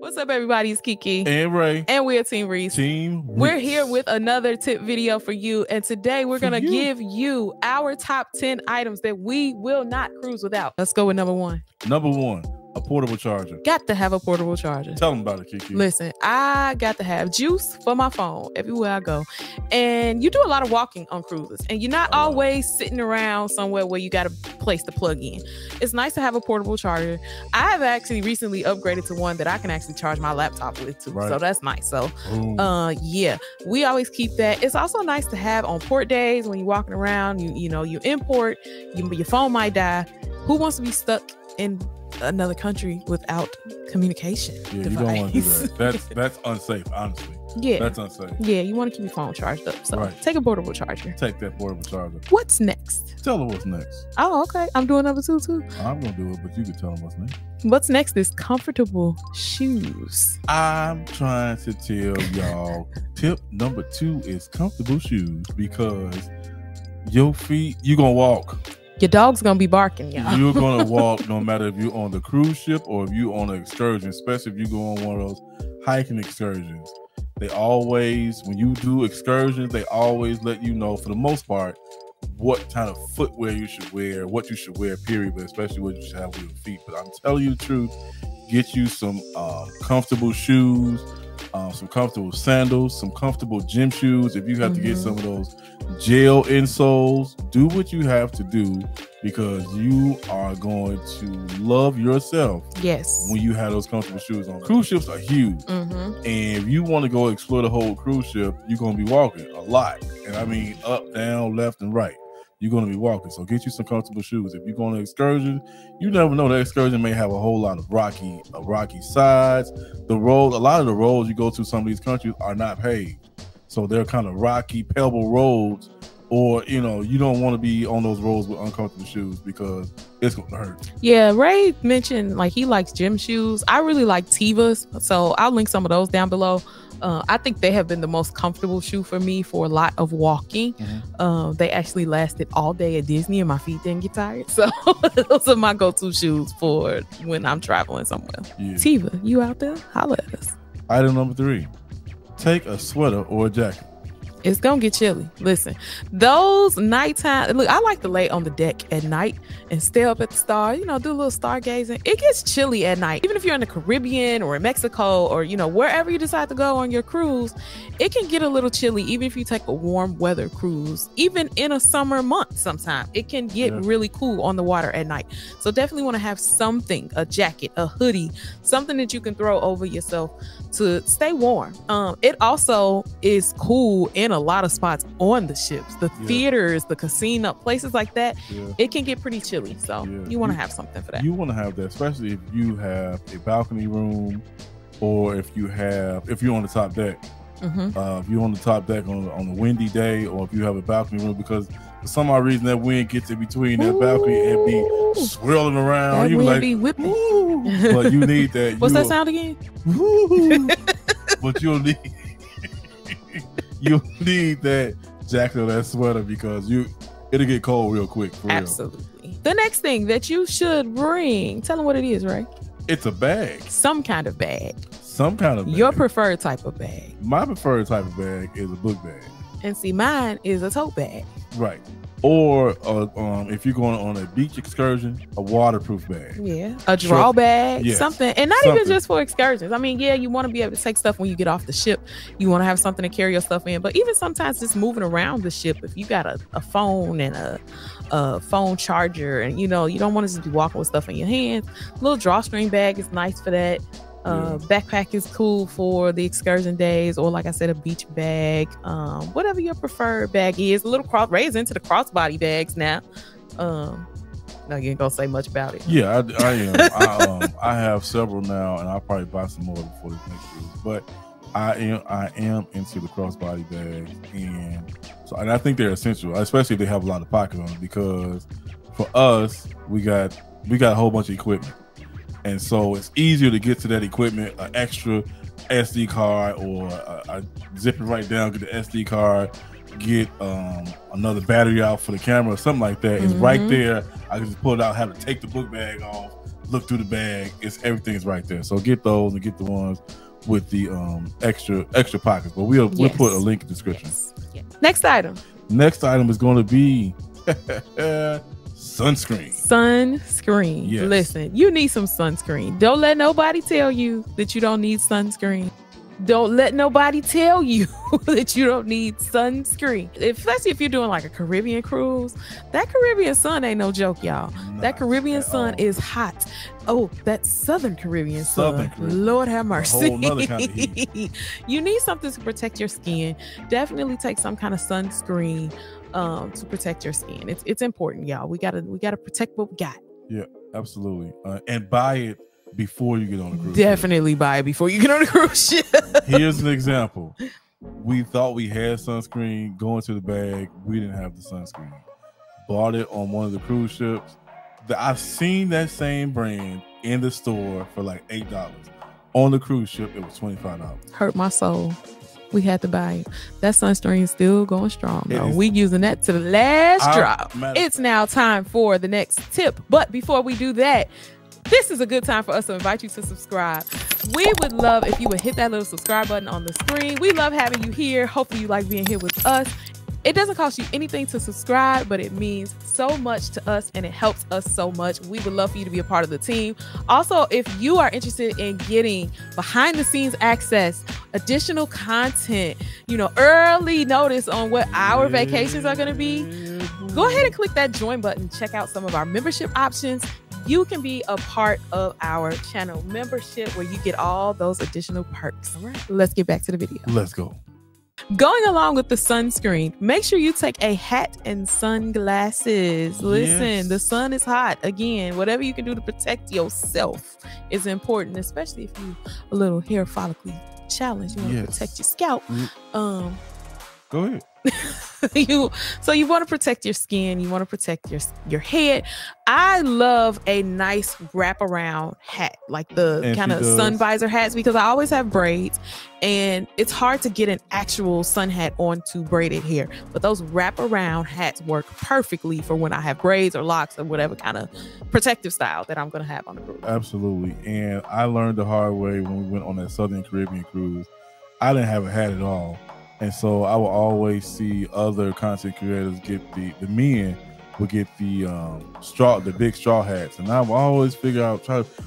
What's up, everybody? It's Kiki and Ray, and we're Team Reese. We're here with another tip video for you, and today we're gonna give you our top 10 items that we will not cruise without. Let's go with number one. Number one, a portable charger. Got to have a portable charger. Tell them about it, Kiki. Listen, I got to have juice for my phone everywhere I go. And you do a lot of walking on cruises, and you're not always sitting around somewhere where you got a place to plug in. It's nice to have a portable charger. I have actually recently upgraded to one that I can actually charge my laptop with too. Right. So that's nice. So yeah, we always keep that. It's also nice to have on port days when you're walking around, you know, you import, your phone might die. Who wants to be stuck in another country without communication device? You don't want to do that. That's unsafe, honestly. Yeah, that's unsafe. Yeah, you want to keep your phone charged up, so take a portable charger. Take that portable charger. What's next? Tell her what's next. Oh, okay. I'm doing number two too. I'm gonna do it, but you can tell them what's next. What's next is comfortable shoes. I'm trying to tell y'all, tip number two is comfortable shoes, because your feet, you're gonna walk. Your dog's gonna be barking, y'all. You're gonna walk no matter if you're on the cruise ship or if you're on an excursion, especially if you go on one of those hiking excursions. They always, when you do excursions, they always let you know, for the most part, what kind of footwear you should wear, what you should wear, period, but especially what you should have with your feet. But I'm telling you the truth, get you some comfortable shoes, some comfortable sandals, some comfortable gym shoes. If you have to get some of those gel insoles, do what you have to do, because you are going to love yourself. Yes. When you have those comfortable shoes on. Cruise ships are huge. And if you want to go explore the whole cruise ship, you're going to be walking a lot. And I mean, up, down, left, and right. You're going to be walking. So get you some comfortable shoes. If you go on an excursion, you never know. That excursion may have a whole lot of rocky sides. The road, a lot of the roads you go to some of these countries are not paved. So they're kind of rocky, pebble roads. Or, you know, you don't want to be on those roads with uncomfortable shoes, because it's going to hurt. Yeah, Ray mentioned, like, he likes gym shoes. I really like Tevas, so I'll link some of those down below. I think they have been the most comfortable shoe for me for a lot of walking. They actually lasted all day at Disney, and my feet didn't get tired. So those are my go-to shoes for when I'm traveling somewhere. Yeah. Teva, you out there? Holla at us. Item number three, take a sweater or a jacket. It's gonna get chilly. Listen, those nighttime, look, I like to lay on the deck at night and stay up at the star, you know, do a little stargazing. It gets chilly at night. Even if you're in the Caribbean or in Mexico or, you know, wherever you decide to go on your cruise, it can get a little chilly. Even if you take a warm weather cruise, even in a summer month, sometimes it can get really cool on the water at night. So definitely want to have something, a jacket, a hoodie, something that you can throw over yourself to stay warm. It also is cool in a lot of spots on the ships, the theaters, the casino, places like that. It can get pretty chilly, so you want to have something for that. You want to have that, especially if you have a balcony room, or if you have, if you're on the top deck, if you're on the top deck on a windy day, or if you have a balcony room, because for some odd reason that wind gets in between that balcony and be swirling around. That you wind like, be whipping. But you need that. What's that sound again? But you'll need. You need that jacket or that sweater, because it'll get cold real quick. For Absolutely. Real. The next thing that you should bring, tell them what it is, right? It's a bag. Some kind of bag. Some kind of bag. Your preferred type of bag. My preferred type of bag is a book bag. And see, mine is a tote bag. Right. Or if you're going on a beach excursion, a waterproof bag. Yeah, a draw bag, something. And not even just for excursions. I mean, yeah, you want to be able to take stuff when you get off the ship. You want to have something to carry your stuff in. But even sometimes just moving around the ship, if you got a phone and a phone charger, and, you know, you don't want to just be walking with stuff in your hands, a little drawstring bag is nice for that. Backpack is cool for the excursion days, or like I said, a beach bag, whatever your preferred bag is. A little Ray's into the crossbody bags now. No, you ain't gonna say much about it. Yeah, I am. I have several now, and I'll probably buy some more before the next year. But I am into the crossbody bags, and I think they're essential, especially if they have a lot of pockets on them, because for us, we got a whole bunch of equipment. And so it's easier to get to that equipment, an extra SD card, or I zip it right down, get the SD card, get another battery out for the camera or something like that. It's right there. I can just pull it out, have to take the book bag off, look through the bag, it's everything's right there. So get those and get the ones with the extra pockets. But we'll put a link in the description. Yes. Yes. Next item. Next item is going to be sunscreen. Sunscreen. Yes. Listen, you need some sunscreen. Don't let nobody tell you that you don't need sunscreen. Don't let nobody tell you that you don't need sunscreen. Especially if you're doing like a Caribbean cruise. That Caribbean sun ain't no joke, y'all. That Caribbean sun is hot. Oh, that Southern Caribbean sun. Lord have mercy. A whole kind of heat. You need something to protect your skin. Definitely take some kind of sunscreen to protect your skin. It's important, y'all. We gotta protect what we got. Yeah, absolutely. And buy it before you get on a cruise ship. Buy it before you get on a cruise ship. Here's an example. We thought we had sunscreen going to the bag. We didn't have the sunscreen. Bought it on one of the cruise ships. I've seen that same brand in the store for like $8. On the cruise ship, it was $25. Hurt my soul. We had to buy it. That sunscreen is still going strong, though. We using that to the last drop. It's now time for the next tip. But before we do that, this is a good time for us to invite you to subscribe. We would love if you would hit that little subscribe button on the screen. We love having you here. Hopefully you like being here with us. It doesn't cost you anything to subscribe, but it means so much to us and it helps us so much. We would love for you to be a part of the team. Also, if you are interested in getting behind the scenes access, additional content, early notice on what our vacations are going to be, go ahead and click that join button. Check out some of our membership options. You can be a part of our channel membership where you get all those additional perks. All right. Let's get back to the video. Let's go. Going along with the sunscreen, make sure you take a hat and sunglasses. Listen, the sun is hot. Again, whatever you can do to protect yourself is important, especially if you're a little hair follicle challenged. You want to protect your scalp. Go ahead. So you want to protect your skin. You want to protect your head. I love a nice wraparound hat, like the kind of sun visor hats, because I always have braids and it's hard to get an actual sun hat onto braided hair. But those wraparound hats work perfectly for when I have braids or locks or whatever kind of protective style that I'm going to have on the cruise. Absolutely. And I learned the hard way when we went on that Southern Caribbean cruise. I didn't have a hat at all. And so I will always see other content creators get the men would get the big straw hats. And I will always figure out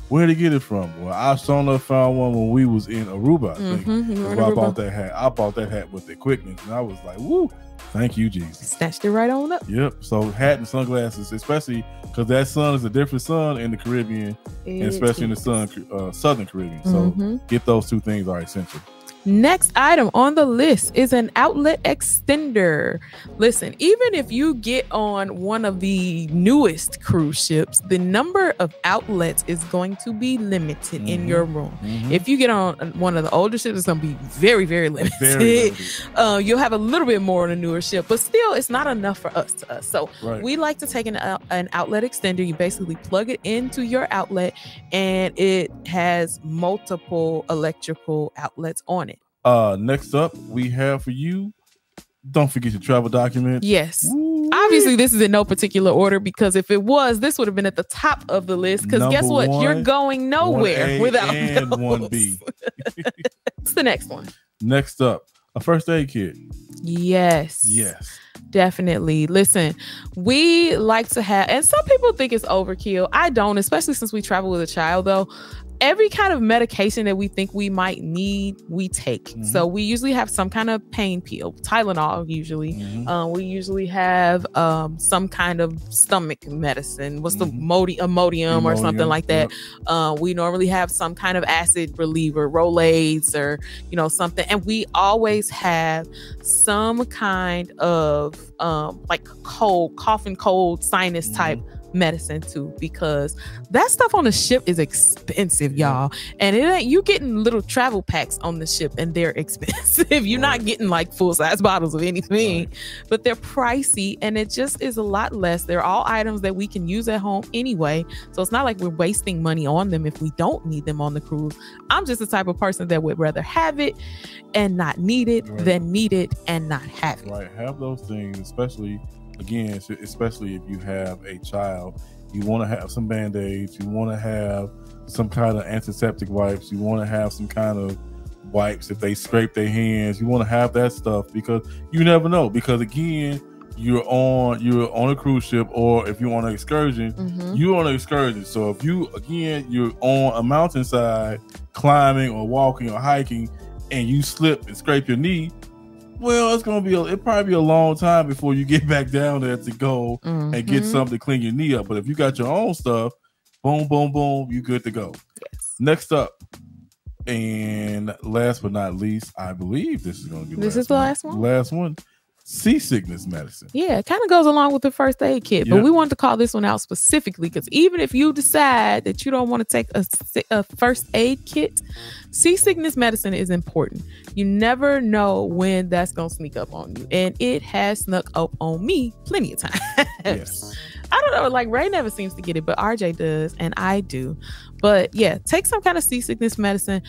where to get it from. Well, I sure enough found one when we was in Aruba, I think. I bought that hat. I bought that hat with the quickness. And I was like, woo, thank you, Jesus. Snatched it right on up. Yep. So hat and sunglasses, especially because that sun is a different sun in the Caribbean, and especially in the Southern Caribbean. So get those two things are essential. Next item on the list is an outlet extender. Listen, even if you get on one of the newest cruise ships, the number of outlets is going to be limited in your room. If you get on one of the older ships, it's going to be very, very limited. You'll have a little bit more on a newer ship, but still, it's not enough for us. So we like to take an outlet extender. You basically plug it into your outlet, and it has multiple electrical outlets on it. Next up, we have for you, don't forget your travel document. Yes. Woo. Obviously, this is in no particular order, because if it was, this would have been at the top of the list, because guess what? You're going nowhere without those. 1B. What's the next one? Next up, a first aid kit. Yes. Yes. Definitely. Listen, we like to have, and some people think it's overkill. I don't, especially since we travel with a child, though. Every kind of medication that we think we might need, we take. So we usually have some kind of pain pill, Tylenol usually. We usually have some kind of stomach medicine. What's the Imodium or something like that. We normally have some kind of acid reliever, Rolaids or something. And we always have some kind of like cold, cough and cold, sinus type medicine too, because that stuff on the ship is expensive, y'all. And it ain't you getting little travel packs on the ship, and they're expensive. You're not getting like full-size bottles of anything, but they're pricey, and it just is a lot less. They're all items that we can use at home anyway, so it's not like we're wasting money on them if we don't need them on the cruise. I'm just the type of person that would rather have it and not need it than need it and not have it. Have those things, especially if you have a child you want to have some Band-Aids, you want to have some kind of antiseptic wipes, you want to have some kind of wipes if they scrape their hands. You want to have that stuff because you never know, because again, you're on a cruise ship, or if you're on an excursion, you're on an excursion. So if you're on a mountainside climbing or walking or hiking and you slip and scrape your knee, well, it's gonna be probably be a long time before you get back down there to go and get something to clean your knee up. But if you got your own stuff, boom, boom, boom, you good to go. Yes. Next up, and last but not least, I believe this is gonna be the last one. Seasickness medicine. Yeah, it kind of goes along with the first aid kit, but we wanted to call this one out specifically because even if you decide that you don't want to take a first aid kit, seasickness medicine is important. You never know when that's going to sneak up on you, and it has snuck up on me plenty of times. Yes. I don't know, like Ray never seems to get it, but RJ does and I do. But yeah, take some kind of seasickness medicine.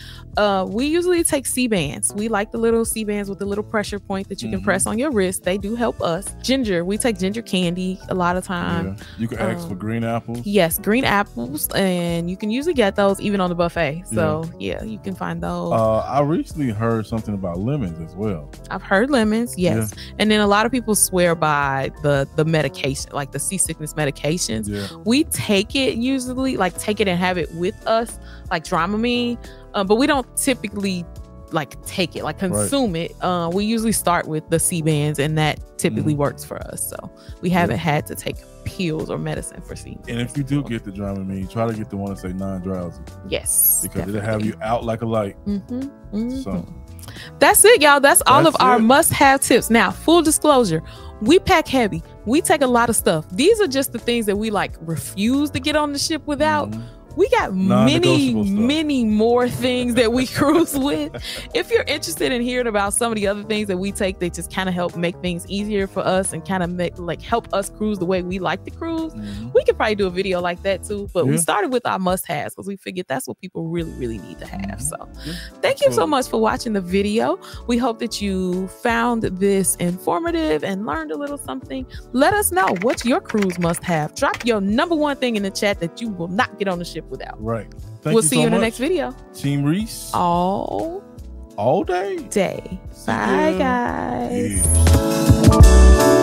We usually take C-bands. We like the little C-bands with the little pressure point that you can press on your wrist. They do help us. Ginger, we take ginger candy a lot of time. Yeah. You can ask for green apples. Yes, green apples, and you can usually get those even on the buffet. So yeah, you can find those. I recently heard something about lemons as well. I've heard lemons, yes. Yeah. And then a lot of people swear by the medication, like the seasickness medications. Yeah. We take it usually, like take it and have it with us, like Dramamine, but we don't typically like take it, like consume it. We usually start with the C-bands, and that typically works for us. So we haven't had to take pills or medicine for C-bands. And if you do get the Dramamine, try to get the one that say non-drowsy. Yes, because it'll have you out like a light. So that's it, y'all. That's all of our must-have tips. Now, full disclosure, we pack heavy. We take a lot of stuff. These are just the things that we like refuse to get on the ship without. We got many more things that we cruise with. If you're interested in hearing about some of the other things that we take that just kind of help make things easier for us and kind of help us cruise the way we like to cruise, we could probably do a video like that too. But we started with our must-haves because we figured that's what people really, really need to have. So thank you so much for watching the video. We hope that you found this informative and learned a little something. Let us know what's your cruise must-have. Drop your #1 thing in the chat that you will not get on the ship without. Right. Thank we'll see you in the next video. Team Reese. All day. Bye, guys. Yeah.